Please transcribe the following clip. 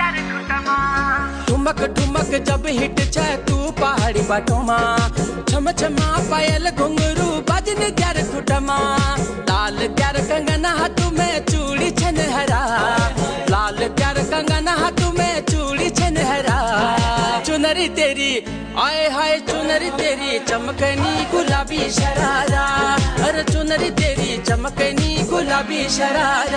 ठुमक ठुमक जब हिट छे तू पहाड़ी बाटो मा, छम छमा पायल घुंगरू बजन ग्यार खुटमा, लाल ग्यार कंगन हाथ में चूड़ी छन हरा, लाल ग्यार कंगन हाथ में चूड़ी छन हरा। चुनरी तेरी आए हाय चुनरी तेरी चमकनी गुलाबी शरारा, अरे चुनरी तेरी चमकनी गुलाबी शरारा।